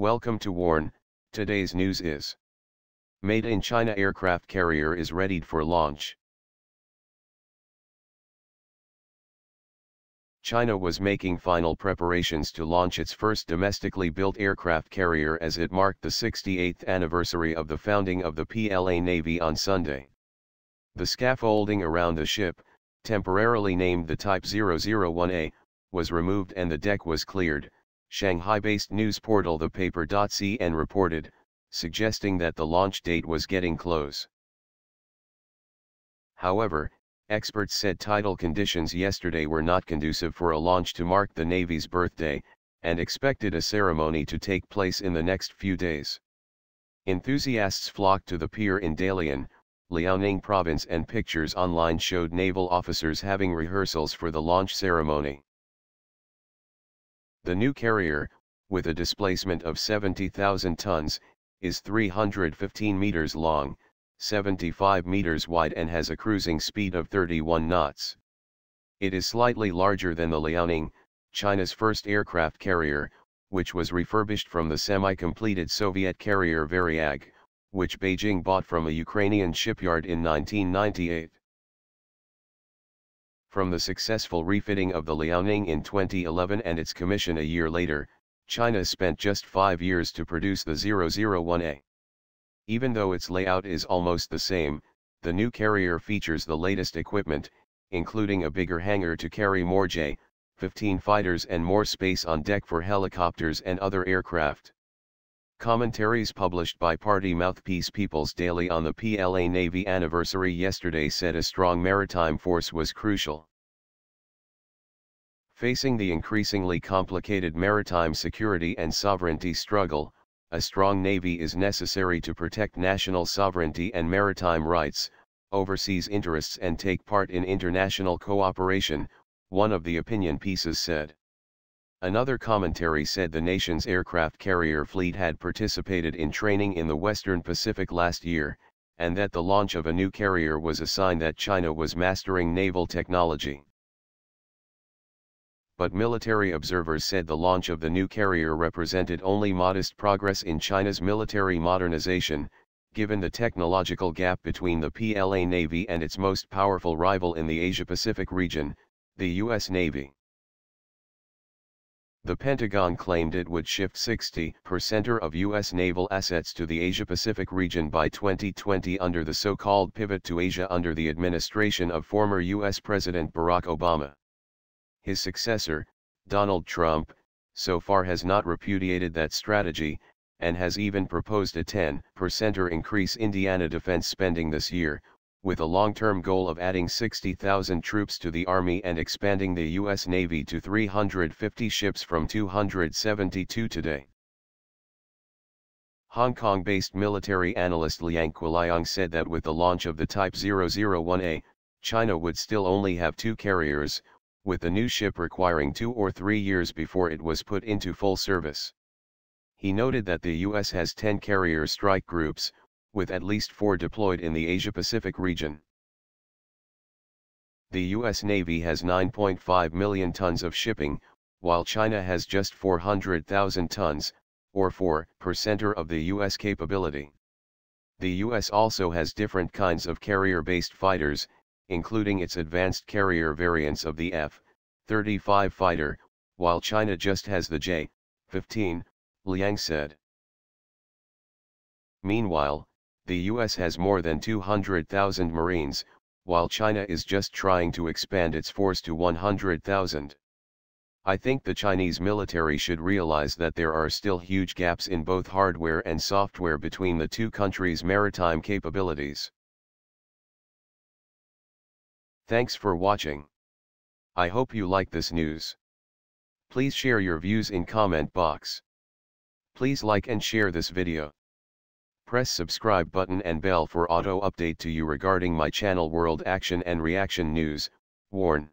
Welcome to WARN. Today's news is Made in China aircraft carrier is readied for launch. China was making final preparations to launch its first domestically built aircraft carrier as it marked the 68th anniversary of the founding of the PLA Navy on Sunday. The scaffolding around the ship, temporarily named the Type 001A, was removed and the deck was cleared, Shanghai-based news portal thepaper.cn reported, suggesting that the launch date was getting close. However, experts said tidal conditions yesterday were not conducive for a launch to mark the Navy's birthday, and expected a ceremony to take place in the next few days. Enthusiasts flocked to the pier in Dalian, Liaoning province, and pictures online showed naval officers having rehearsals for the launch ceremony. The new carrier, with a displacement of 70,000 tons, is 315 meters long, 75 meters wide, and has a cruising speed of 31 knots. It is slightly larger than the Liaoning, China's first aircraft carrier, which was refurbished from the semi-completed Soviet carrier Varyag, which Beijing bought from a Ukrainian shipyard in 1998. From the successful refitting of the Liaoning in 2011 and its commission a year later, China spent just 5 years to produce the 001A. Even though its layout is almost the same, the new carrier features the latest equipment, including a bigger hangar to carry more J-15 fighters and more space on deck for helicopters and other aircraft. Commentaries published by party mouthpiece People's Daily on the PLA Navy anniversary yesterday said a strong maritime force was crucial. Facing the increasingly complicated maritime security and sovereignty struggle, a strong navy is necessary to protect national sovereignty and maritime rights, overseas interests, and take part in international cooperation, one of the opinion pieces said. Another commentary said the nation's aircraft carrier fleet had participated in training in the Western Pacific last year, and that the launch of a new carrier was a sign that China was mastering naval technology. But military observers said the launch of the new carrier represented only modest progress in China's military modernization, given the technological gap between the PLA Navy and its most powerful rival in the Asia-Pacific region, the U.S. Navy. The Pentagon claimed it would shift 60% of U.S. naval assets to the Asia-Pacific region by 2020 under the so-called Pivot to Asia under the administration of former U.S. President Barack Obama. His successor, Donald Trump, so far has not repudiated that strategy, and has even proposed a 10% increase in Indiana defense spending this year, with a long-term goal of adding 60,000 troops to the Army and expanding the U.S. Navy to 350 ships from 272 today. Hong Kong-based military analyst Liang Kwaliang said that with the launch of the Type 001A, China would still only have 2 carriers, with the new ship requiring 2 or 3 years before it was put into full service. He noted that the U.S. has 10 carrier strike groups, with at least 4 deployed in the Asia-Pacific region. The U.S. Navy has 9.5 million tons of shipping, while China has just 400,000 tons, or 4% of the U.S. capability. The U.S. also has different kinds of carrier-based fighters, including its advanced carrier variants of the F-35 fighter, while China just has the J-15, Liang said. Meanwhile, the U.S. has more than 200,000 Marines, while China is just trying to expand its force to 100,000. I think the Chinese military should realize that there are still huge gaps in both hardware and software between the 2 countries' maritime capabilities. Thanks for watching. I hope you like this news. Please share your views in comment box. Please like and share this video. Press subscribe button and bell for auto update to you regarding my channel World Action and Reaction News, WARN.